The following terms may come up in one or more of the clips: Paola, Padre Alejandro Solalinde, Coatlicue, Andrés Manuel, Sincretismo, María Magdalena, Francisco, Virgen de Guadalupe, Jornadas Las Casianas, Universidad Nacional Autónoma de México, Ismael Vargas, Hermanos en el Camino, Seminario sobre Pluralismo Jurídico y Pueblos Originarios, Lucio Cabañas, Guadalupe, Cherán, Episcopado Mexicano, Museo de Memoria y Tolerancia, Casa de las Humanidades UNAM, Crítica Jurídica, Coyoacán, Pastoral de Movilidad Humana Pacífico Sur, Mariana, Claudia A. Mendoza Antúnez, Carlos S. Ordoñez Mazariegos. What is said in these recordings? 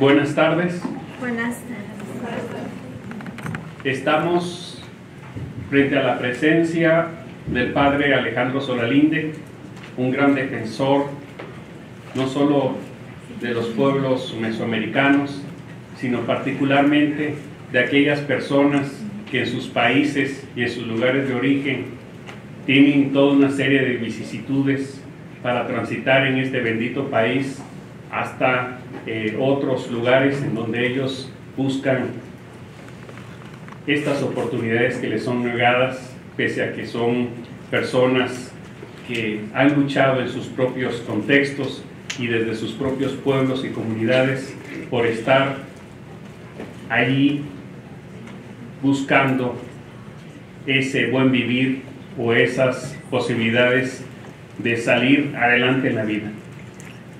Buenas tardes. Buenas tardes. Estamos frente a la presencia del Padre Alejandro Solalinde, un gran defensor no solo de los pueblos mesoamericanos, sino particularmente de aquellas personas que en sus países y en sus lugares de origen tienen toda una serie de vicisitudes para transitar en este bendito país hasta otros lugares en donde ellos buscan estas oportunidades que les son negadas, pese a que son personas que han luchado en sus propios contextos y desde sus propios pueblos y comunidades por estar allí buscando ese buen vivir o esas posibilidades de salir adelante en la vida.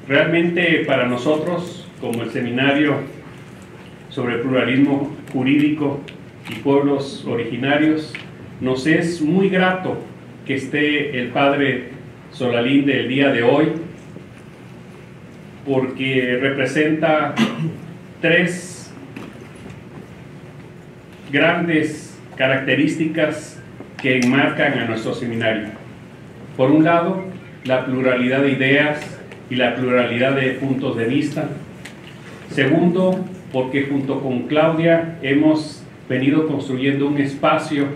Realmente para nosotros, como el Seminario sobre Pluralismo Jurídico y Pueblos Originarios, nos es muy grato que esté el Padre Solalinde el día de hoy, porque representa tres grandes características que enmarcan a nuestro seminario. Por un lado, la pluralidad de ideas y la pluralidad de puntos de vista. Segundo, porque junto con Claudia hemos venido construyendo un espacio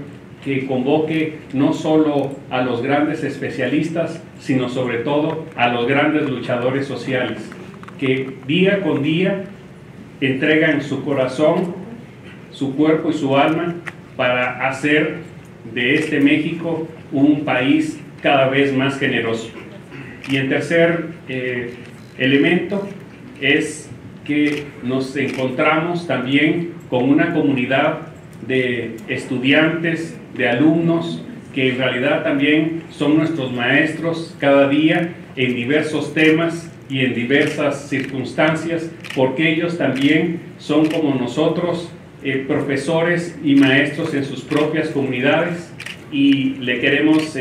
que convoque no solo a los grandes especialistas, sino sobre todo a los grandes luchadores sociales, que día con día entregan su corazón, su cuerpo y su alma para hacer de este México un país cada vez más generoso. Y el tercer elemento es que nos encontramos también con una comunidad de estudiantes, de alumnos, que en realidad también son nuestros maestros cada día en diversos temas y en diversas circunstancias, porque ellos también son como nosotros profesores y maestros en sus propias comunidades. Y le queremos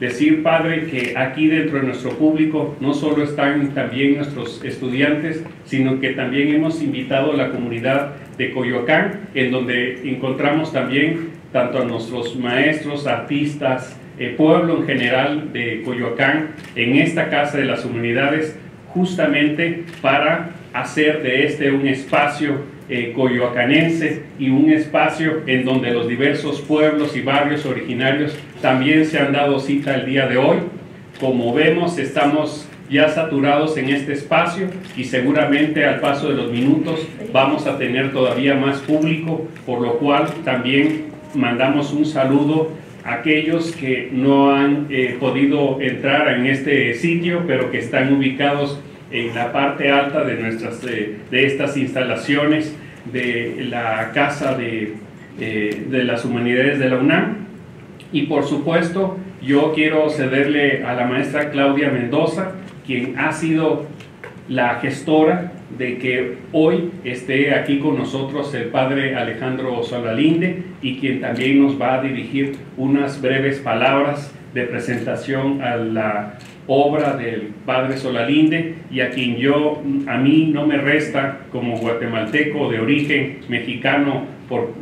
decir, Padre, que aquí dentro de nuestro público no solo están también nuestros estudiantes, sino que también hemos invitado a la comunidad de Coyoacán, en donde encontramos también tanto a nuestros maestros, artistas, el pueblo en general de Coyoacán, en esta Casa de las Humanidades, justamente para hacer de este un espacio coyoacanense y un espacio en donde los diversos pueblos y barrios originarios también se han dado cita el día de hoy. Como vemos, estamos ya saturados en este espacio y seguramente al paso de los minutos vamos a tener todavía más público, por lo cual también mandamos un saludo a aquellos que no han podido entrar en este sitio, pero que están ubicados en la parte alta de nuestras de estas instalaciones de la Casa de las Humanidades de la UNAM. Y por supuesto yo quiero cederle a la maestra Claudia Mendoza, quien ha sido la gestora de que hoy esté aquí con nosotros el Padre Alejandro Solalinde, y quien también nos va a dirigir unas breves palabras de presentación a la obra del Padre Solalinde, y a quien a mí no me resta, como guatemalteco de origen mexicano por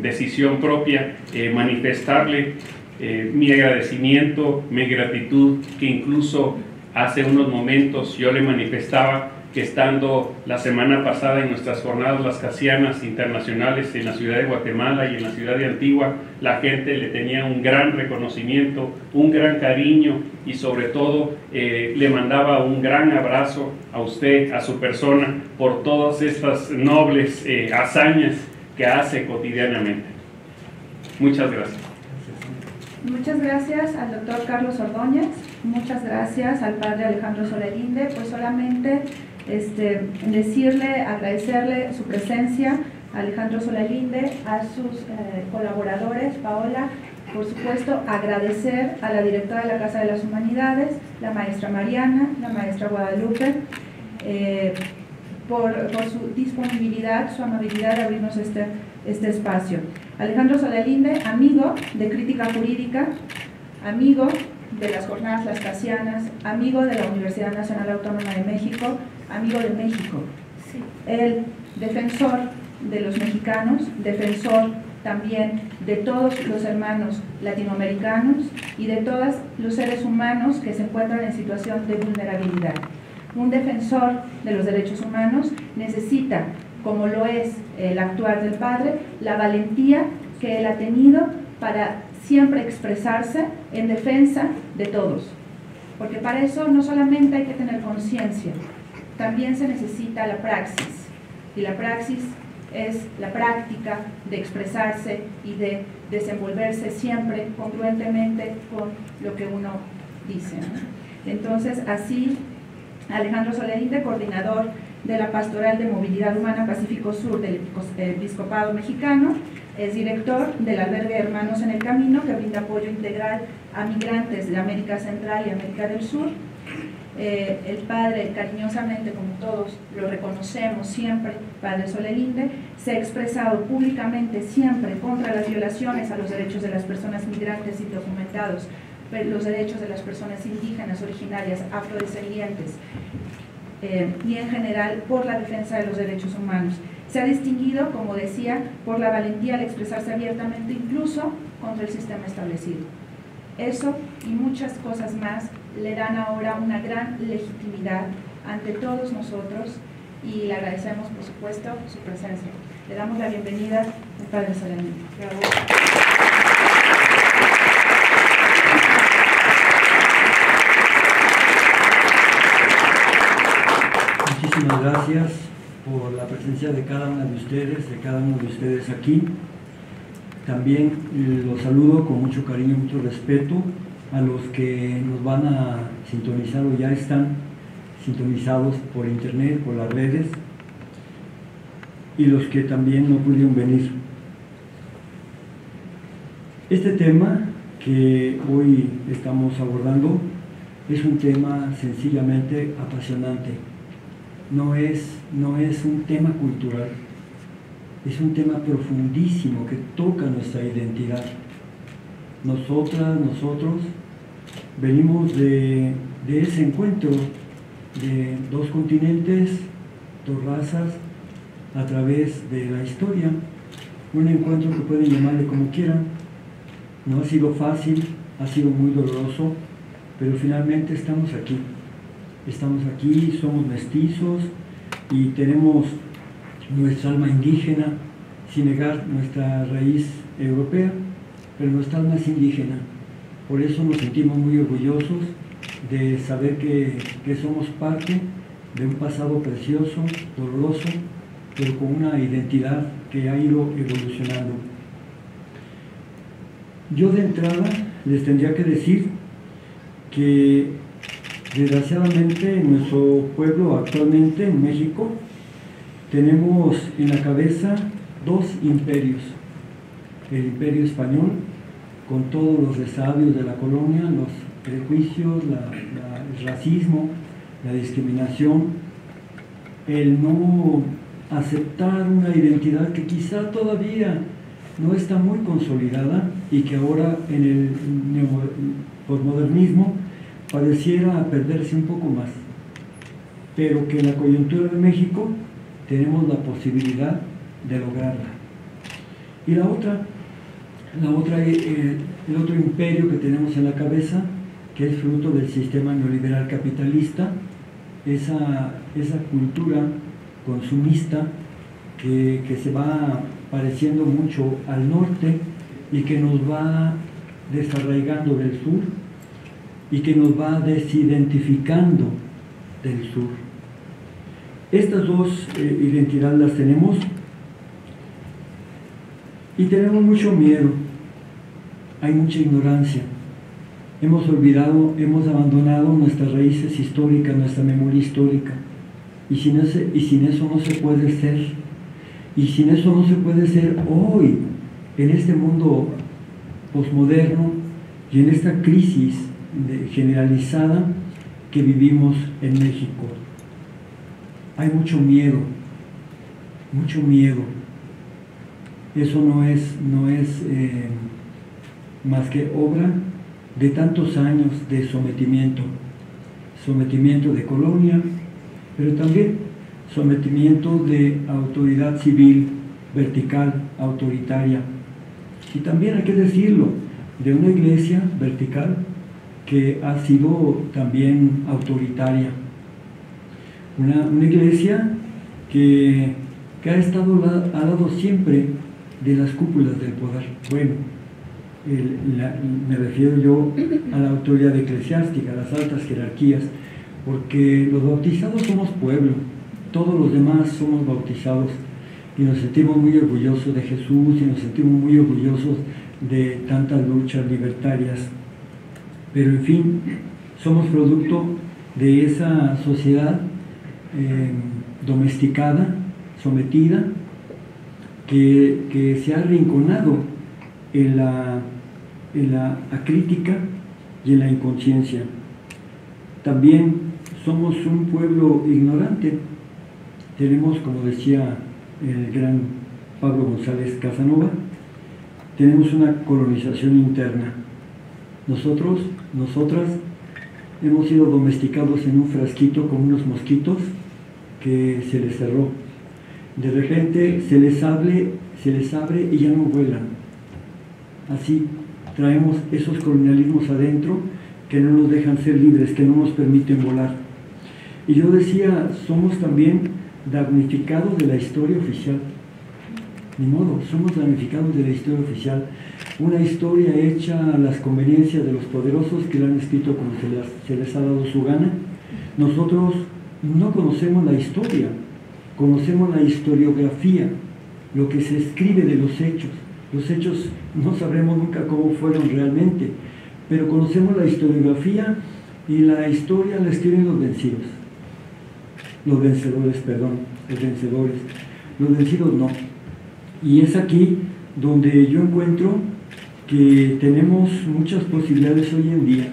decisión propia, manifestarle mi agradecimiento, mi gratitud, que incluso hace unos momentos yo le manifestaba que estando la semana pasada en nuestras Jornadas Las Casianas internacionales en la ciudad de Guatemala y en la ciudad de Antigua, la gente le tenía un gran reconocimiento, un gran cariño, y sobre todo le mandaba un gran abrazo a usted, a su persona, por todas estas nobles hazañas que hace cotidianamente. Muchas gracias. Muchas gracias al doctor Carlos Ordoñez, muchas gracias al Padre Alejandro Solalinde. Pues solamente decirle, agradecerle su presencia a Alejandro Solalinde, a sus colaboradores, Paola, por supuesto, agradecer a la directora de la Casa de las Humanidades, la maestra Mariana, la maestra Guadalupe, por su disponibilidad, su amabilidad de abrirnos este espacio. Alejandro Solalinde, amigo de Crítica Jurídica, amigo de las Jornadas Las Casianas, amigo de la Universidad Nacional Autónoma de México, amigo de México. sí. El defensor de los mexicanos, defensor también de todos los hermanos latinoamericanos y de todos los seres humanos que se encuentran en situación de vulnerabilidad. Un defensor de los derechos humanos necesita, como lo es el actuar del Padre, la valentía que él ha tenido para siempre expresarse en defensa de todos. Porque para eso no solamente hay que tener conciencia, también se necesita la praxis. Y la praxis es la práctica de expresarse y de desenvolverse siempre congruentemente con lo que uno dice, ¿no? Entonces, así, Alejandro Solalinde, coordinador de la Pastoral de Movilidad Humana Pacífico Sur del Episcopado Mexicano, es director del albergue Hermanos en el Camino, que brinda apoyo integral a migrantes de América Central y América del Sur. El Padre, cariñosamente, como todos lo reconocemos siempre, Padre Solalinde, se ha expresado públicamente siempre contra las violaciones a los derechos de las personas migrantes indocumentados, los derechos de las personas indígenas, originarias, afrodescendientes, y en general por la defensa de los derechos humanos. Se ha distinguido, como decía, por la valentía al expresarse abiertamente incluso contra el sistema establecido. Eso y muchas cosas más le dan ahora una gran legitimidad ante todos nosotros y le agradecemos, por supuesto, su presencia. Le damos la bienvenida al Padre Solalinde. Muchísimas gracias por la presencia de cada una de ustedes, aquí. También los saludo con mucho cariño, mucho respeto a los que nos van a sintonizar o ya están sintonizados por internet, por las redes, y los que también no pudieron venir. Este tema que hoy estamos abordando es un tema sencillamente apasionante. No es un tema cultural, es un tema profundísimo que toca nuestra identidad. Nosotras, nosotros venimos de ese encuentro de dos continentes, dos razas, a través de la historia. Un encuentro que pueden llamarle como quieran. No ha sido fácil, ha sido muy doloroso, pero finalmente estamos aquí. Somos mestizos y tenemos nuestra alma indígena, sin negar nuestra raíz europea, pero nuestra alma es indígena. Por eso nos sentimos muy orgullosos de saber que somos parte de un pasado precioso, doloroso, pero con una identidad que ha ido evolucionando. Yo de entrada les tendría que decir que desgraciadamente en nuestro pueblo actualmente, en México, tenemos en la cabeza dos imperios. El imperio español, con todos los resabios de la colonia, los prejuicios, el racismo, la discriminación, el no aceptar una identidad que quizá todavía no está muy consolidada y que ahora en el posmodernismo pareciera perderse un poco más, pero que en la coyuntura de México tenemos la posibilidad de lograrla. Y el otro imperio que tenemos en la cabeza, que es fruto del sistema neoliberal capitalista, esa cultura consumista que se va pareciendo mucho al norte y que nos va desarraigando del sur y que nos va desidentificando del sur. Estas dos identidades las tenemos y tenemos mucho miedo, hay mucha ignorancia, hemos olvidado, hemos abandonado nuestras raíces históricas, nuestra memoria histórica, y sin eso no se puede ser, y sin eso no se puede ser hoy, en este mundo posmoderno y en esta crisis generalizada que vivimos en México. Hay mucho miedo, eso no es más que obra de tantos años de sometimiento de colonia, pero también sometimiento de autoridad civil, vertical, autoritaria, y también hay que decirlo, de una iglesia vertical que ha sido también autoritaria, una iglesia que ha estado al lado siempre de las cúpulas del poder. Bueno, me refiero yo a la autoridad eclesiástica, a las altas jerarquías, porque los bautizados somos pueblo, todos los demás somos bautizados y nos sentimos muy orgullosos de Jesús y nos sentimos muy orgullosos de tantas luchas libertarias, pero en fin, somos producto de esa sociedad domesticada, sometida, que se ha arrinconado en la acrítica y en la inconsciencia. También somos un pueblo ignorante. Tenemos, como decía el gran Pablo González Casanova, tenemos una colonización interna. Nosotras hemos sido domesticados en un frasquito con unos mosquitos que se les cerró. De repente se les abre y ya no vuelan. Así traemos esos colonialismos adentro que no nos dejan ser libres, que no nos permiten volar. Y yo decía, somos también damnificados de la historia oficial. Ni modo, somos damnificados de la historia oficial. Una historia hecha a las conveniencias de los poderosos que la han escrito como se les ha dado su gana. Nosotros no conocemos la historia, conocemos la historiografía, lo que se escribe de los hechos. Los hechos no sabremos nunca cómo fueron realmente, pero conocemos la historiografía y la historia la escriben los vencedores, los vencidos no. Y es aquí donde yo encuentro que tenemos muchas posibilidades hoy en día,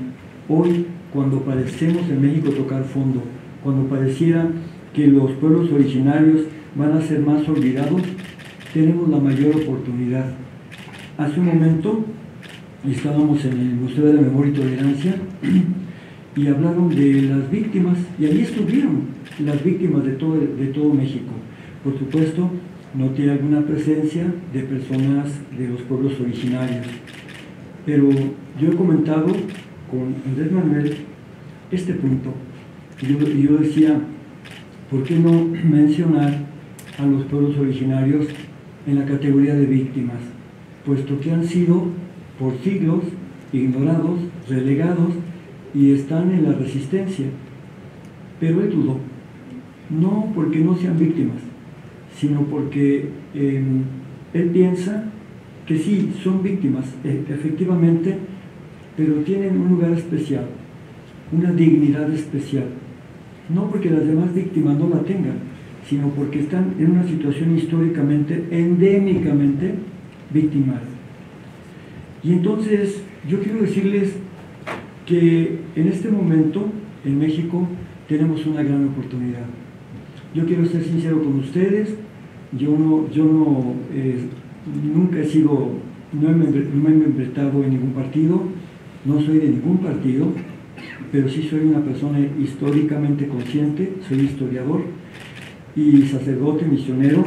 hoy cuando parecemos en México tocar fondo, cuando pareciera que los pueblos originarios van a ser más olvidados, tenemos la mayor oportunidad. Hace un momento estábamos en el Museo de Memoria y Tolerancia y hablaron de las víctimas, y allí estuvieron las víctimas de todo México. Por supuesto, noté alguna presencia de personas de los pueblos originarios, pero yo he comentado con Andrés Manuel este punto. Yo decía, ¿por qué no mencionar a los pueblos originarios en la categoría de víctimas? Puesto que han sido por siglos ignorados, relegados y están en la resistencia. Pero él dudó, no porque no sean víctimas, sino porque él piensa que sí, son víctimas, efectivamente, pero tienen un lugar especial, una dignidad especial. No porque las demás víctimas no la tengan, sino porque están en una situación históricamente, endémicamente víctimas. Y entonces yo quiero decirles que en este momento en México tenemos una gran oportunidad. Yo quiero ser sincero con ustedes, no me he membretado en ningún partido, no soy de ningún partido, pero sí soy una persona históricamente consciente, soy historiador y sacerdote misionero,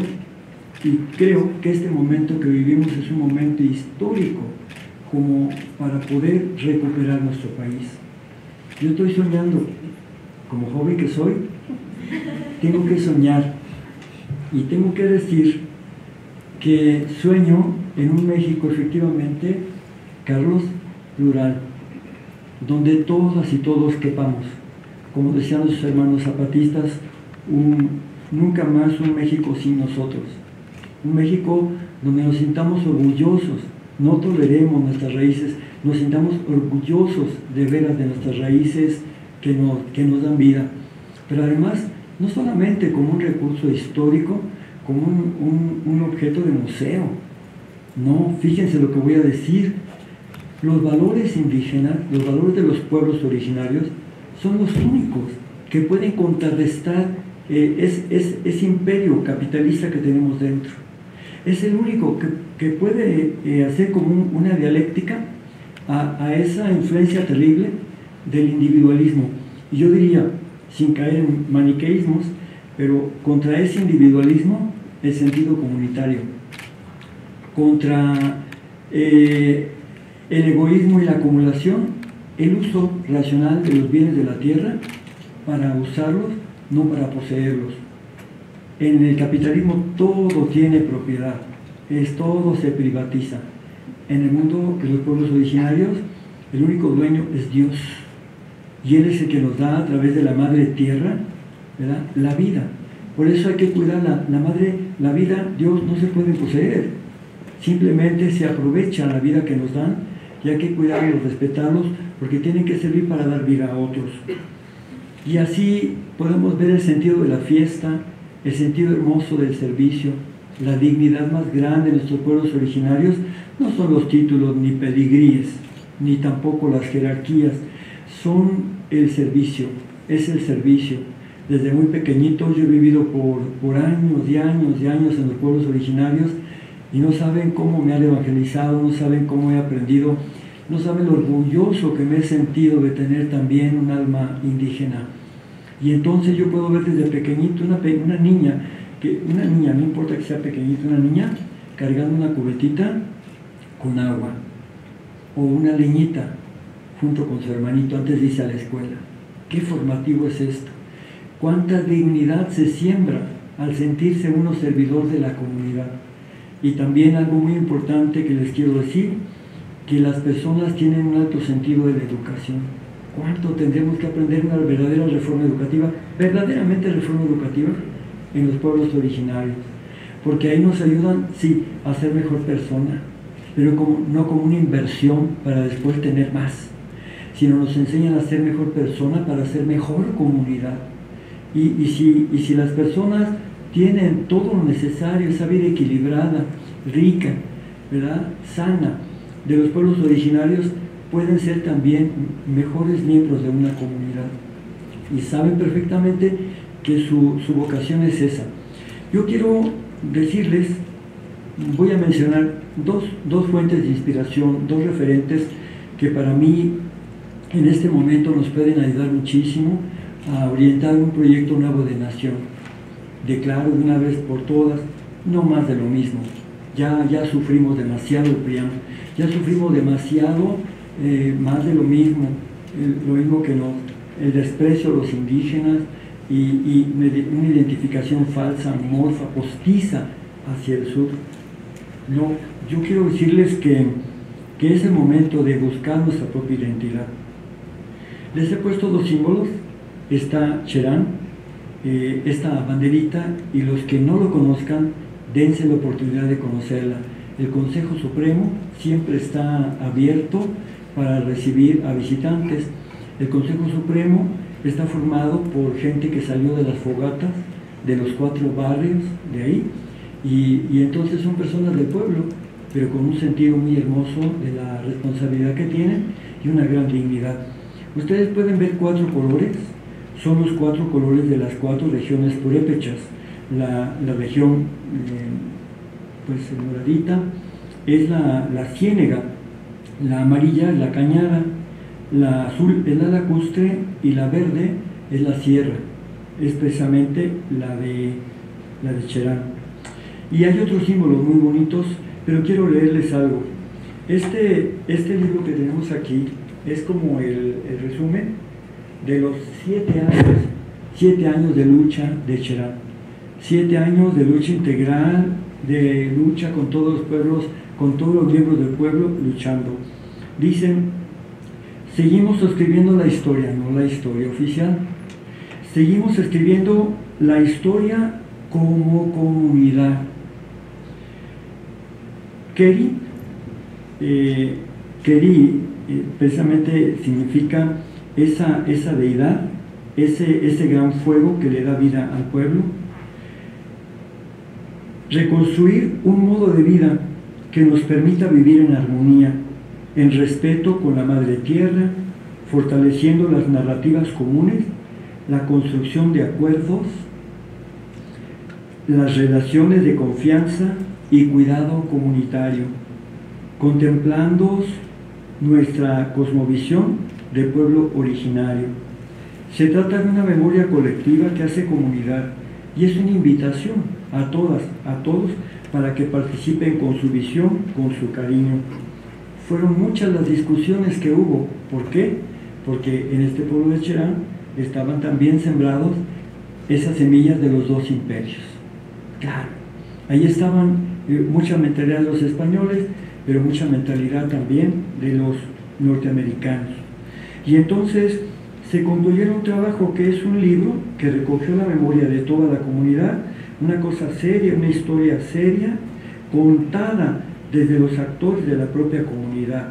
y creo que este momento que vivimos es un momento histórico como para poder recuperar nuestro país. Yo estoy soñando, como joven que soy, tengo que soñar y tengo que decir que sueño en un México efectivamente, Carlos, plural, donde todas y todos quepamos, como decían nuestros hermanos zapatistas, nunca más un México sin nosotros, un México donde nos sintamos orgullosos, no toleremos nuestras raíces, nos sintamos orgullosos de veras de nuestras raíces que nos dan vida, pero además no solamente como un recurso histórico, como un objeto de museo. No, fíjense lo que voy a decir, los valores indígenas, los valores de los pueblos originarios son los únicos que pueden contrarrestar ese imperio capitalista que tenemos dentro. Es el único que puede hacer como una dialéctica a esa influencia terrible del individualismo. Y yo diría, sin caer en maniqueísmos, pero contra ese individualismo el sentido comunitario, contra el egoísmo y la acumulación, el uso racional de los bienes de la tierra para usarlos, no para poseerlos. En el capitalismo todo tiene propiedad, todo se privatiza. En el mundo de los pueblos originarios, el único dueño es Dios, y Él es el que nos da a través de la madre tierra, ¿verdad?, la vida. Por eso hay que cuidar la vida. Dios no se puede poseer, simplemente se aprovecha la vida que nos dan, y hay que cuidarlos, respetarlos, porque tienen que servir para dar vida a otros. Y así podemos ver el sentido de la fiesta, el sentido hermoso del servicio, la dignidad más grande de nuestros pueblos originarios. No son los títulos ni pedigríes, ni tampoco las jerarquías, son el servicio, es el servicio. Desde muy pequeñito yo he vivido por años y años y años en los pueblos originarios, y no saben cómo me han evangelizado, no saben cómo he aprendido, no saben lo orgulloso que me he sentido de tener también un alma indígena. Y entonces yo puedo ver desde pequeñito una niña, no importa que sea pequeñita, una niña cargando una cubetita con agua, o una leñita junto con su hermanito antes de irse a la escuela. ¿Qué formativo es esto? ¿Cuánta dignidad se siembra al sentirse uno servidor de la comunidad? Y también algo muy importante que les quiero decir, que las personas tienen un alto sentido de la educación. ¿Cuánto tendremos que aprender una verdadera reforma educativa, verdaderamente reforma educativa, en los pueblos originarios? Porque ahí nos ayudan, sí, a ser mejor persona, pero como, no como una inversión para después tener más, sino nos enseñan a ser mejor persona para ser mejor comunidad. Y si las personas tienen todo lo necesario, esa vida equilibrada, rica, ¿verdad?, sana, de los pueblos originarios, pueden ser también mejores miembros de una comunidad, y saben perfectamente que su vocación es esa. Yo quiero decirles, voy a mencionar dos fuentes de inspiración, dos referentes que para mí en este momento nos pueden ayudar muchísimo a orientar un proyecto nuevo de nación. Declaro de una vez por todas, no más de lo mismo. Ya sufrimos demasiado, Priam, ya sufrimos demasiado, más de lo mismo que no, el desprecio a los indígenas y una identificación falsa, morfa, postiza hacia el sur. No, yo quiero decirles que es el momento de buscar nuestra propia identidad. Les he puesto dos símbolos, está Cherán, esta banderita, y los que no lo conozcan, dense la oportunidad de conocerla. El Consejo Supremo siempre está abierto para recibir a visitantes. El Consejo Supremo está formado por gente que salió de las fogatas de los cuatro barrios de ahí, y entonces son personas del pueblo, pero con un sentido muy hermoso de la responsabilidad que tienen y una gran dignidad. Ustedes pueden ver cuatro colores, son los cuatro colores de las cuatro regiones purépechas. La región pues moradita es la ciénega, la amarilla es la cañada, la azul es la lacustre y la verde es la sierra, es precisamente la de Cherán. Y hay otros símbolos muy bonitos, pero quiero leerles algo. Este libro que tenemos aquí es como el resumen de los 7 años de lucha de Cherán. 7 años de lucha integral, de lucha con todos los pueblos, con todos los miembros del pueblo luchando. Dicen, seguimos escribiendo la historia, no la historia oficial. Seguimos escribiendo la historia como comunidad. Keri precisamente significa esa deidad, ese gran fuego que le da vida al pueblo. Reconstruir un modo de vida que nos permita vivir en armonía, en respeto con la madre tierra, fortaleciendo las narrativas comunes, la construcción de acuerdos, las relaciones de confianza y cuidado comunitario, contemplando nuestra cosmovisión de pueblo originario. Se trata de una memoria colectiva que hace comunidad Y es una invitación a todas, a todos, para que participen con su visión, con su cariño. Fueron muchas las discusiones que hubo. ¿Por qué? Porque en este pueblo de Cherán estaban también sembrados esas semillas de los dos imperios. Claro, ahí estaban mucha mentalidad de los españoles, pero mucha mentalidad también de los norteamericanos. Y entonces se condujeron un trabajo que es un libro que recogió la memoria de toda la comunidad, una cosa seria, una historia seria, contada desde los actores de la propia comunidad.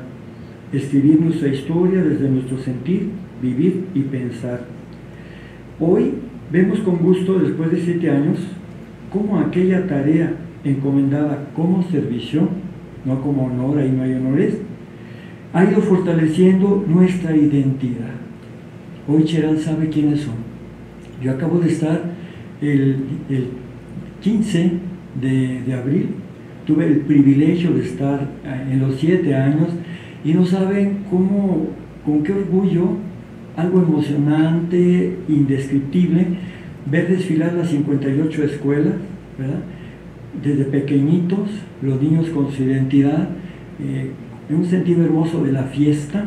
Escribir nuestra historia desde nuestro sentir, vivir y pensar. Hoy vemos con gusto, después de 7 años, cómo aquella tarea encomendada como servicio, no como honor, ahí no hay honores, ha ido fortaleciendo nuestra identidad. Hoy Cherán sabe quiénes son. Yo acabo de estar el 15 de abril, tuve el privilegio de estar en los 7 años, y no saben cómo, con qué orgullo, algo emocionante, indescriptible, ver desfilar las 58 escuelas, ¿verdad? Desde pequeñitos, los niños con su identidad, en un sentido hermoso de la fiesta,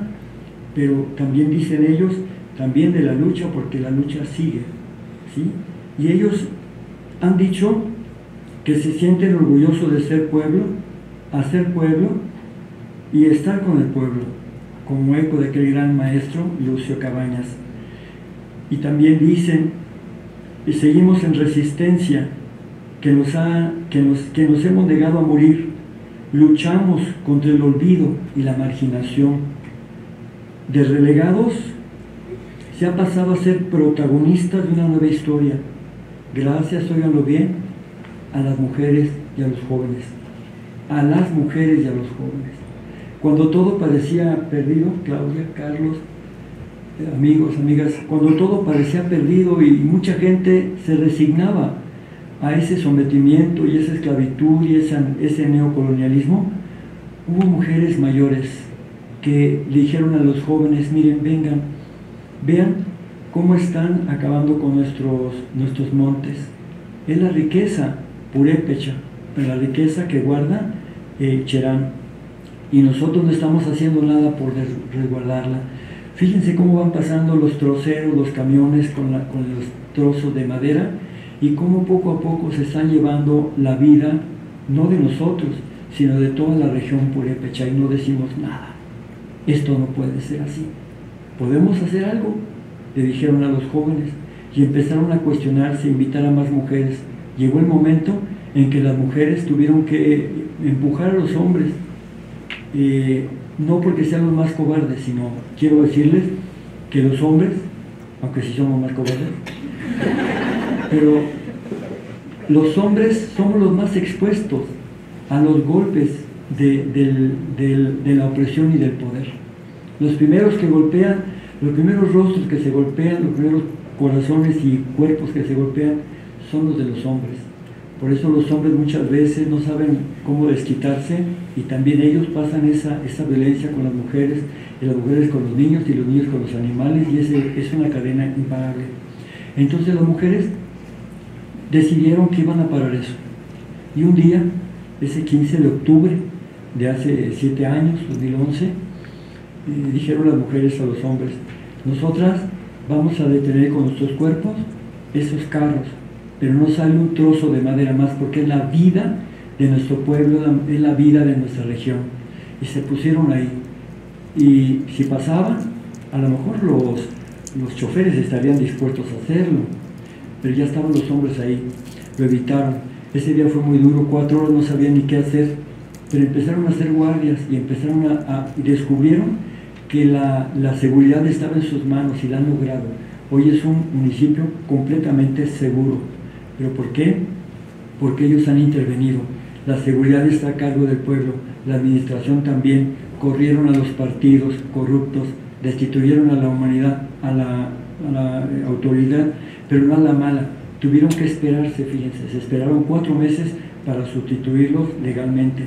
pero también dicen ellos, también de la lucha, porque la lucha sigue, ¿sí? Y ellos han dicho que se sienten orgullosos de ser pueblo, hacer pueblo y estar con el pueblo, como eco de aquel gran maestro Lucio Cabañas. Y también dicen, y seguimos en resistencia, que nos hemos negado a morir, luchamos contra el olvido y la marginación. De relegados se ha pasado a ser protagonistas de una nueva historia, gracias, óiganlo bien, a las mujeres y a los jóvenes, a las mujeres y a los jóvenes. Cuando todo parecía perdido, Claudia, Carlos, amigos, amigas, cuando todo parecía perdido y mucha gente se resignaba a ese sometimiento y esa esclavitud y ese neocolonialismo, hubo mujeres mayores que dijeron a los jóvenes, miren, vengan, vean cómo están acabando con nuestros montes. Es la riqueza purépecha, la riqueza que guarda Cherán, y nosotros no estamos haciendo nada por resguardarla. Fíjense cómo van pasando los troceros, los camiones con los trozos de madera, y cómo poco a poco se están llevando la vida, no de nosotros, sino de toda la región purépecha, y no decimos nada. Esto no puede ser así. ¿Podemos hacer algo?, le dijeron a los jóvenes, y empezaron a cuestionarse, invitar a más mujeres. Llegó el momento en que las mujeres tuvieron que empujar a los hombres, no porque sean los más cobardes, sino quiero decirles que los hombres, aunque sí somos más cobardes, pero los hombres somos los más expuestos a los golpes de la opresión y del poder. Los primeros que golpean, los primeros rostros que se golpean, los primeros corazones y cuerpos que se golpean son los de los hombres. Por eso los hombres muchas veces no saben cómo desquitarse, y también ellos pasan esa violencia con las mujeres, y las mujeres con los niños, y los niños con los animales, y es una cadena imparable. Entonces las mujeres decidieron que iban a parar eso. Y un día, ese 15 de octubre de hace 7 años, 2011, dijeron las mujeres a los hombres, nosotras vamos a detener con nuestros cuerpos esos carros, pero no sale un trozo de madera más, porque es la vida de nuestro pueblo, es la vida de nuestra región. Y se pusieron ahí, y si pasaban, a lo mejor los choferes estarían dispuestos a hacerlo, pero ya estaban los hombres ahí, lo evitaron. Ese día fue muy duro, 4 horas no sabían ni qué hacer, pero empezaron a hacer guardias, y empezaron y descubrieron que la seguridad estaba en sus manos, y la han logrado. Hoy es un municipio completamente seguro. ¿Pero por qué? Porque ellos han intervenido. La seguridad está a cargo del pueblo, la administración también. Corrieron a los partidos corruptos, destituyeron a la humanidad, a la autoridad, pero no a la mala. Tuvieron que esperarse, fíjense, se esperaron 4 meses para sustituirlos legalmente.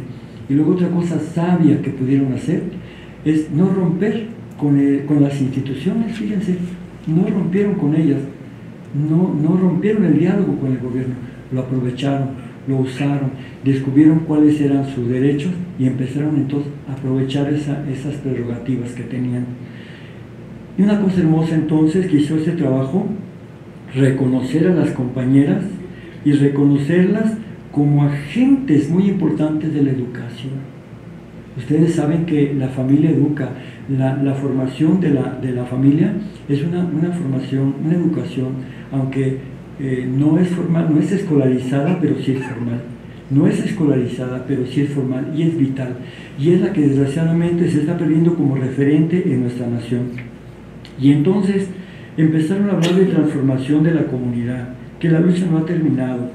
Y luego otra cosa sabia que pudieron hacer es no romper con las instituciones, fíjense, no rompieron con ellas. no rompieron el diálogo con el gobierno, lo aprovecharon, lo usaron, descubrieron cuáles eran sus derechos y empezaron entonces a aprovechar esas prerrogativas que tenían. Y una cosa hermosa entonces que hizo ese trabajo, reconocer a las compañeras y reconocerlas como agentes muy importantes de la educación. Ustedes saben que la familia educa, la formación de la familia es una formación, una educación, aunque no es formal, no es escolarizada, pero sí es formal. No es escolarizada, pero sí es formal y es vital. Y es la que desgraciadamente se está perdiendo como referente en nuestra nación. Y entonces empezaron a hablar de transformación de la comunidad, que la lucha no ha terminado,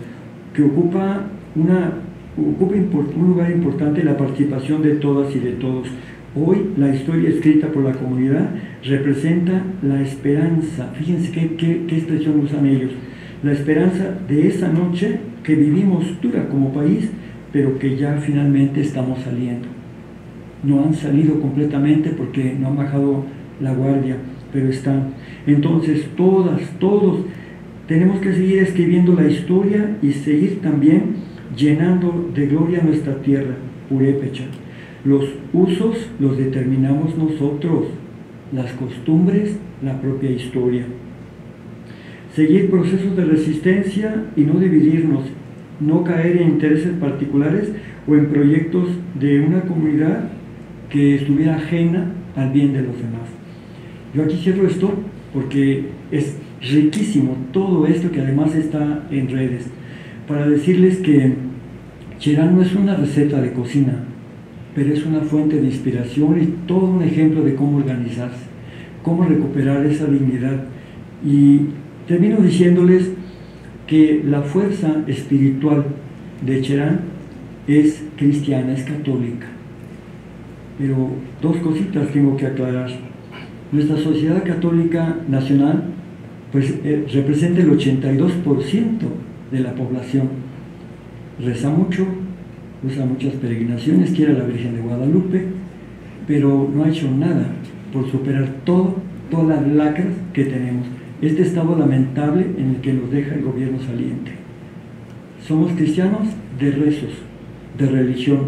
que ocupa un lugar importante la participación de todas y de todos. Hoy la historia escrita por la comunidad representa la esperanza, fíjense qué expresión usan ellos, la esperanza de esa noche que vivimos dura como país, pero que ya finalmente estamos saliendo. No han salido completamente porque no han bajado la guardia, pero están. Entonces todos tenemos que seguir escribiendo la historia y seguir también llenando de gloria nuestra tierra purépecha. Los usos los determinamos nosotros, las costumbres, la propia historia. Seguir procesos de resistencia y no dividirnos, no caer en intereses particulares o en proyectos de una comunidad que estuviera ajena al bien de los demás. Yo aquí cierro esto porque es riquísimo todo esto que además está en redes, para decirles que Cherán no es una receta de cocina, pero es una fuente de inspiración y todo un ejemplo de cómo organizarse, cómo recuperar esa dignidad. Y termino diciéndoles que la fuerza espiritual de Cherán es cristiana, es católica. Pero dos cositas tengo que aclarar. Nuestra Sociedad Católica Nacional pues, representa el 82% de la población. Reza mucho, usa muchas peregrinaciones, quiere a la Virgen de Guadalupe, pero no ha hecho nada por superar todas las lacras que tenemos. Este estado lamentable en el que nos deja el gobierno saliente. Somos cristianos de rezos, de religión,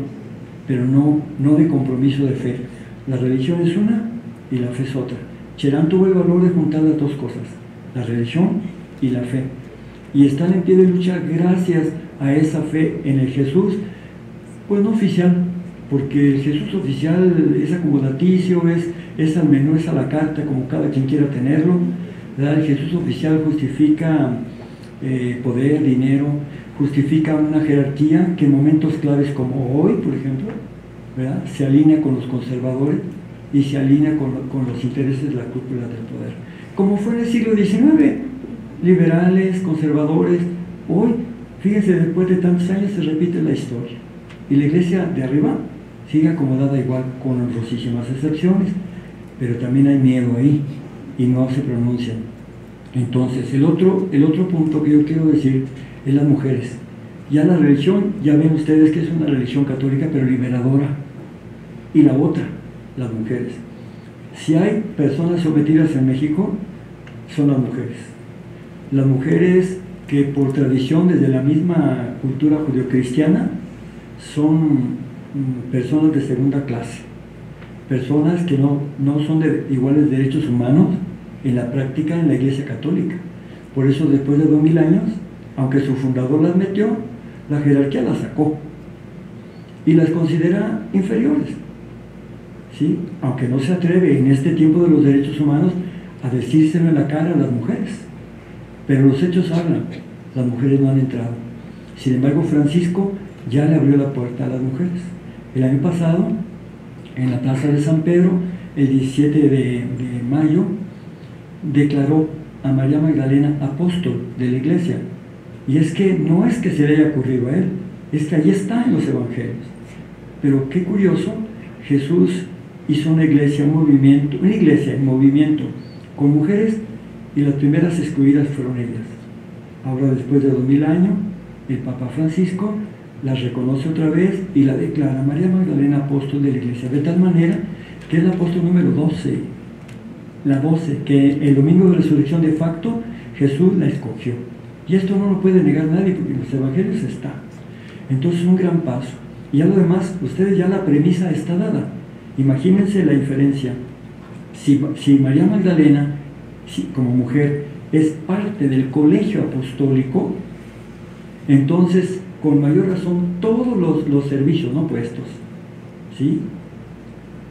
pero no de compromiso de fe. La religión es una y la fe es otra. Cherán tuvo el valor de juntar las dos cosas, la religión y la fe, y están en pie de lucha gracias a esa fe en el Jesús, pues no oficial, porque el Jesús oficial es acomodaticio, es al menú, es a la carta, como cada quien quiera tenerlo, ¿verdad? El Jesús oficial justifica poder, dinero, justifica una jerarquía que en momentos claves como hoy, por ejemplo, ¿verdad? Se alinea con los conservadores y se alinea con los intereses de la cúpula del poder. Como fue en el siglo XIX, liberales, conservadores, hoy, fíjense, después de tantos años se repite la historia. Y la iglesia de arriba sigue acomodada igual, con honrosísimas excepciones, pero también hay miedo ahí y no se pronuncian. Entonces, el otro punto que yo quiero decir es las mujeres. Ya la religión, ya ven ustedes que es una religión católica, pero liberadora. Y la otra, las mujeres. Si hay personas sometidas en México, son las mujeres. Las mujeres que por tradición desde la misma cultura judeocristiana son personas de segunda clase, personas que no son de iguales derechos humanos en la práctica en la Iglesia Católica. Por eso después de 2000 años, aunque su fundador las metió, la jerarquía las sacó y las considera inferiores. ¿Sí? Aunque no se atreve en este tiempo de los derechos humanos a decírselo en la cara a las mujeres, pero los hechos hablan, las mujeres no han entrado. Sin embargo, Francisco ya le abrió la puerta a las mujeres. El año pasado, en la plaza de San Pedro, el 17 de mayo, declaró a María Magdalena apóstol de la iglesia. Y es que no es que se le haya ocurrido a él, es que ahí está en los evangelios. Pero qué curioso, Jesús hizo una iglesia, un movimiento, una iglesia en movimiento con mujeres, y las primeras excluidas fueron ellas. Ahora, después de 2000 años, el Papa Francisco las reconoce otra vez y la declara María Magdalena apóstol de la iglesia, de tal manera que es la apóstol número 12 la 12, que el domingo de resurrección de facto Jesús la escogió. Y esto no lo puede negar nadie porque en los evangelios está. Entonces un gran paso. Y además, ustedes ya la premisa está dada. Imagínense la inferencia. Si María Magdalena, como mujer, es parte del colegio apostólico, entonces con mayor razón todos los servicios no puestos, ¿sí?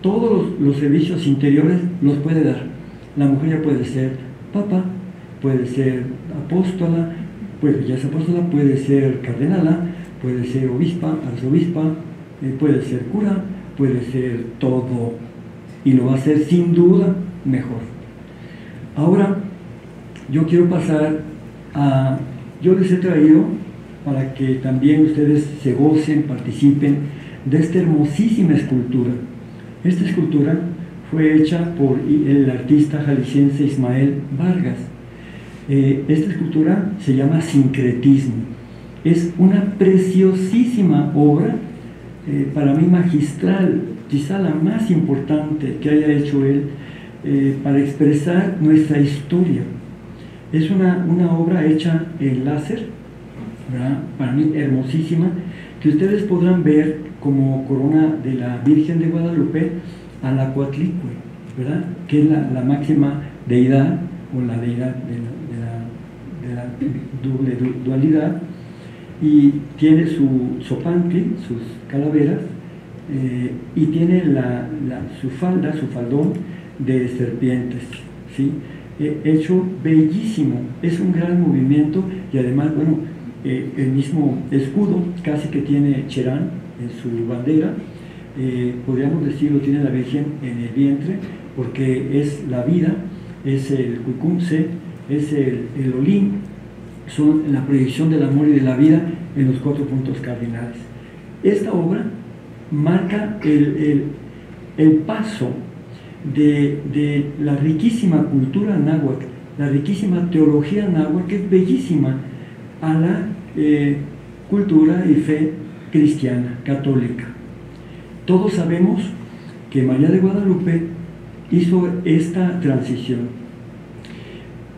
Todos los servicios interiores los puede dar. La mujer ya puede ser papa, puede ser apóstola, pues ya es apóstola, puede ser cardenala, puede ser obispa, arzobispa, puede ser cura, puede ser todo, y lo va a hacer sin duda mejor. Ahora yo quiero pasar a, yo les he traído para que también ustedes se gocen, participen de esta hermosísima escultura. Esta escultura fue hecha por el artista jalisciense Ismael Vargas. Esta escultura se llama Sincretismo. Es una preciosísima obra, para mí magistral, quizá la más importante que haya hecho él para expresar nuestra historia. Es una obra hecha en láser, ¿verdad? Para mí hermosísima, que ustedes podrán ver como corona de la Virgen de Guadalupe a la Coatlicue, ¿verdad? Que es la máxima deidad, o la deidad de la dualidad, y tiene su zopanque, sus calaveras, y tiene su falda, su faldón de serpientes, ¿sí? Hecho bellísimo, es un gran movimiento, y además, bueno, el mismo escudo casi que tiene Cherán en su bandera, podríamos decir lo tiene la Virgen en el vientre, porque es la vida, es el cucumce, es el olín, son la proyección del amor y de la vida en los cuatro puntos cardinales. Esta obra marca el paso de la riquísima cultura náhuatl, la riquísima teología náhuatl, que es bellísima, a la cultura y fe cristiana, católica. Todos sabemos que María de Guadalupe hizo esta transición.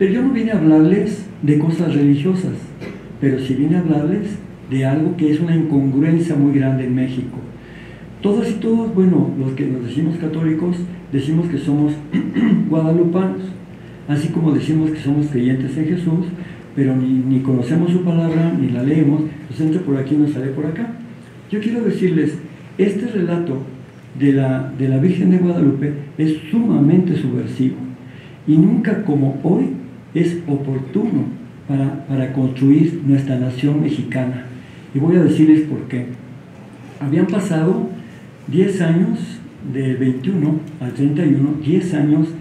Pero yo no vine a hablarles de cosas religiosas, pero sí vine a hablarles de algo que es una incongruencia muy grande en México. Todos y todos, bueno, los que nos decimos católicos, decimos que somos guadalupanos, así como decimos que somos creyentes en Jesús, pero ni conocemos su palabra, ni la leemos, nos entra por aquí y nos sale por acá. Yo quiero decirles, este relato de la Virgen de Guadalupe es sumamente subversivo, y nunca como hoy es oportuno para construir nuestra nación mexicana. Y voy a decirles por qué. Habían pasado 10 años, del 21 al 31, 10 años